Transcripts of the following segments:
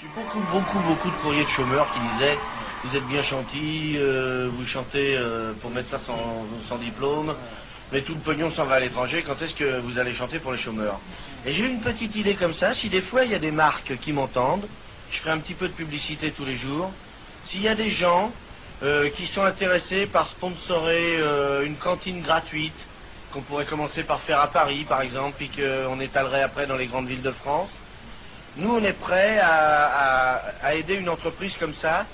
J'ai eu beaucoup de courriers de chômeurs qui disaient « Vous êtes bien chantis, vous chantez pour médecins sans diplôme, mais tout le pognon s'en va à l'étranger, quand est-ce que vous allez chanter pour les chômeurs ?» Et j'ai eu une petite idée comme ça, si des fois il y a des marques qui m'entendent, je ferai un petit peu de publicité tous les jours, s'il y a des gens qui sont intéressés par sponsorer une cantine gratuite, qu'on pourrait commencer par faire à Paris par exemple, puis qu'on étalerait après dans les grandes villes de France, nous, on est prêts à aider une entreprise comme ça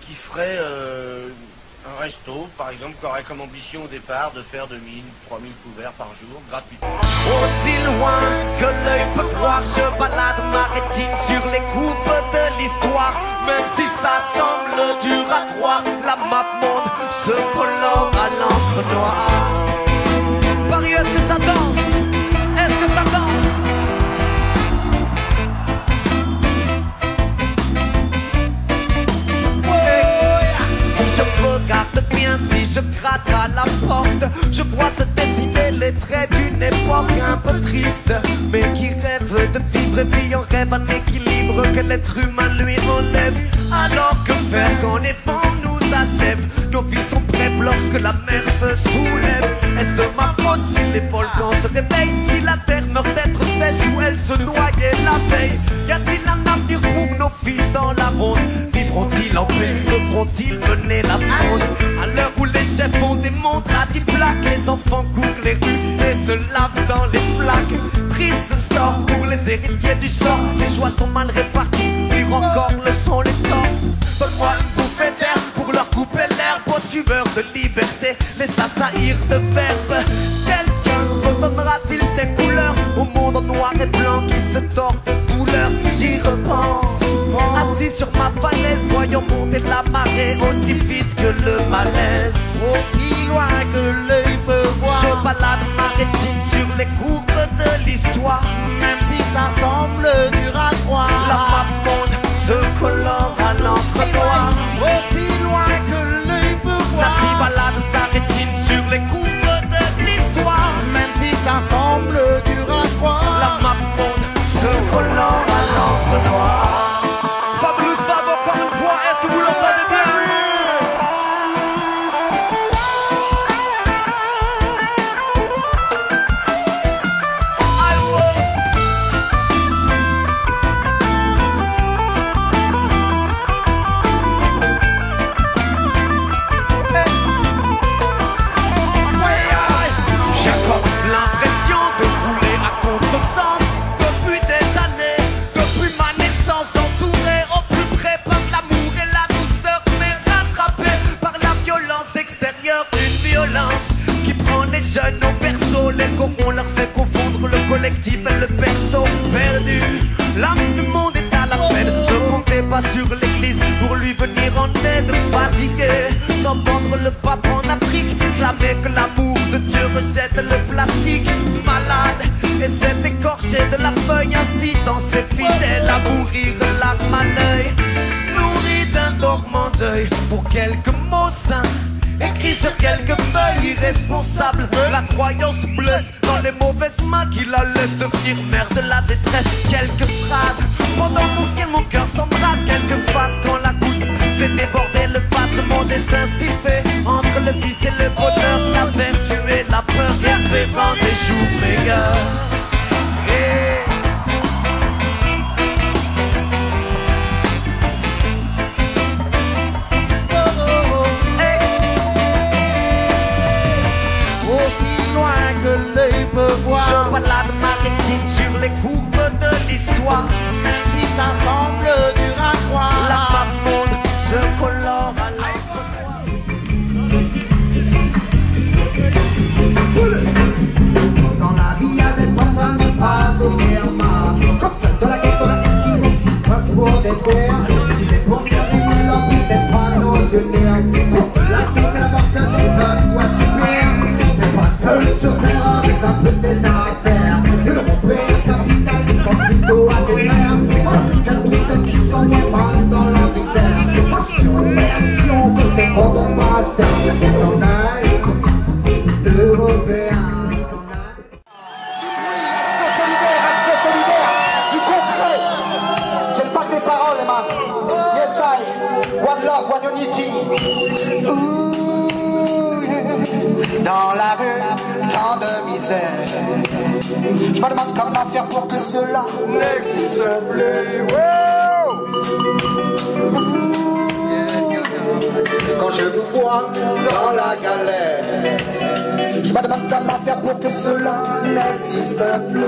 qui ferait un resto, par exemple, qui aurait comme ambition au départ de faire 2000, 3000 couverts par jour, gratuitement. Aussi loin que l'œil peut voir, je balade ma rétine sur les courbes de l'histoire. Même si ça semble dur à croire, la map monde se colore à l'encre noire. Paris, est-ce que ça danse? Je gratte à la porte, je vois se dessiner les traits d'une époque un peu triste, mais qui rêve de vivre et puis en rêve un équilibre que l'être humain lui enlève. Alors que faire quand les vents nous achèvent? Nos vies sont brèves lorsque la mer se soulève. Est-ce de ma faute si les volcans se réveillent? Si la terre meurt d'être sèche ou elle se noyait la veille? Y a-t-il un avenir pour nos fils dans la ronde? Vivront-ils en paix? Devront-ils mener la fronde? À l'heure où les chefs font des montres, a-t-il plaque? Les enfants courent les rues et se lavent dans les flaques. Triste sort pour les héritiers du sort. Les joies sont mal réparties, pire encore le sont les temps. Donne-moi une bouffée d'air pour leur couper l'air. Beau tueur de liberté, les assaillir de verbes. Quelqu'un redonnera-t-il ses couleurs au monde en noir et blanc qui se tord de douleur? J'y repense, assis sur ma falaise, voyant monter la marée aussi vite que le malaise. Aussi loin que l'œil peut voir, je balade ma rétine sur les courbes de l'histoire. Même si ça semble dur à croire, la map monde se colore à l'encre noire. Aussi loin que l'œil peut voir, Nati balade sa rétine sur les courbes de l'histoire. Même si ça semble dur à croire, la map monde se colore à l'encre noire. On leur fait confondre le collectif et le perso perdu. L'âme du monde est à la peine. Ne comptez pas sur l'église pour lui venir en aide. Fatigué d'entendre le pape en Afrique clamer que l'amour de Dieu rejette le plastique. Malade et s'est écorché de la feuille, incitant ses fidèles à mourir larmes à l'œil. Nourri d'un dormant deuil pour quelques mots saints écrit sur quelques feuilles irresponsables. La croyance blesse dans les mauvaises mains qui la laissent devenir mère de la détresse. Quelques phrases pendant qu'elle mon cœur s'embrasse. Quelques phases quand la goutte fait déborder le vase. Ce monde est ainsi fait, entre le vice et le bonheur, la vertu et la peur, espérant des jours meilleurs. Je balade ma rétine sur les courbes de l'histoire. Même si ça semble dur à croire, la map monde se colore à l'encre. Dans la vie, il y a des poissons qui passent au perma, comme celle de la guerre qui n'existe pas pour détruire. C'est pour faire une l'envie, c'est pas nos unis. Donc la chance et la porte des femmes doivent subir. T'es pas seul sur terre avec un peu des affaires. Et le repère capitaliste pense plutôt à des mères. Parce qu'à tous ceux qui sont mal dans la misère. Parce que sur terre, si on veut, c'est qu'on donne pas stable. Et on aille de repères. Du bruit, action solidaire, du concret. C'est pas que des paroles. man. Yes, I. One love, one unity. Ooh. Dans la rue, tant de misère. Je me demande comment faire pour que cela n'existe plus. Wow. Quand je vous vois dans la galère, je me demande comment faire pour que cela n'existe plus.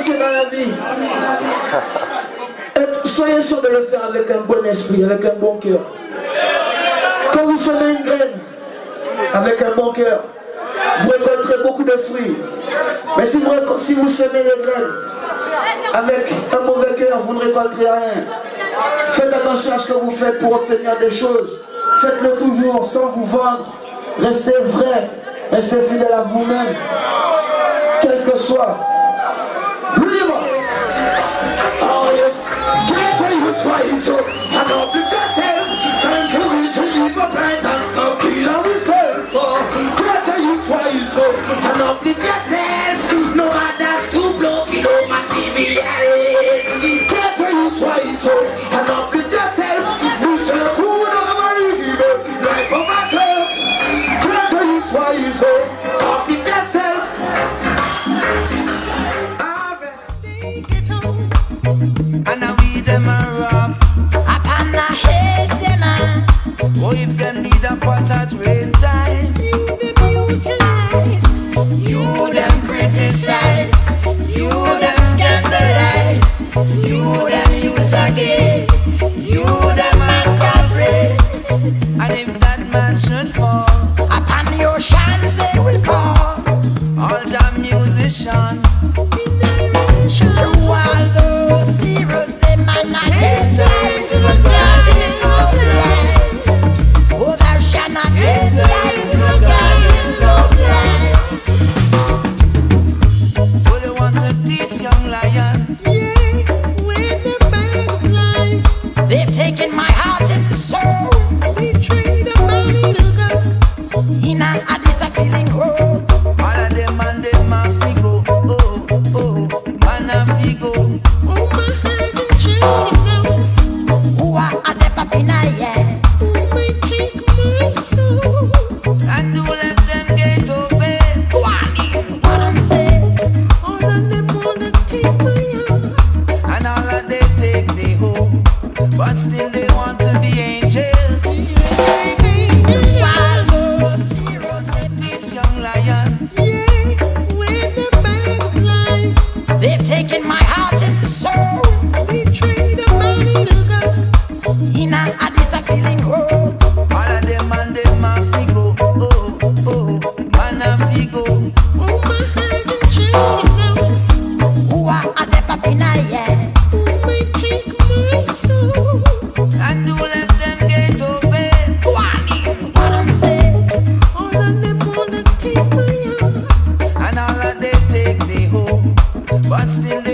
avancer dans la vie. Et soyez sûr de le faire avec un bon esprit, avec un bon cœur. Quand vous semez une graine avec un bon cœur, vous récolterez beaucoup de fruits. Mais si vous semez des graines avec un mauvais cœur, vous ne récolterez rien. Faites attention à ce que vous faites pour obtenir des choses. Faites-le toujours sans vous vendre. Restez vrai, restez fidèle à vous-même, quel que soit. Brûlez-moi. Oh yes, can't tell you which way it's yours. I don't think that's it. Time to reach and leave a brand that's gonna kill all the self. Can't tell you which way it's yours. I don't think that's it. No matter who blows, you know my team is ready. Can't tell you which way it's yours. I don't think that's it. Push and pull on my river, knife on my throat. Can't tell you which way it's yours. Don't think that's it. And now we them a rob upon the heads them a. Oh, if them need a pot at rain time, you them utilize, you them criticize, you them scandalize, you them use again, you them uncovered. And if that man should fall upon the oceans, they will call all the musicians. Still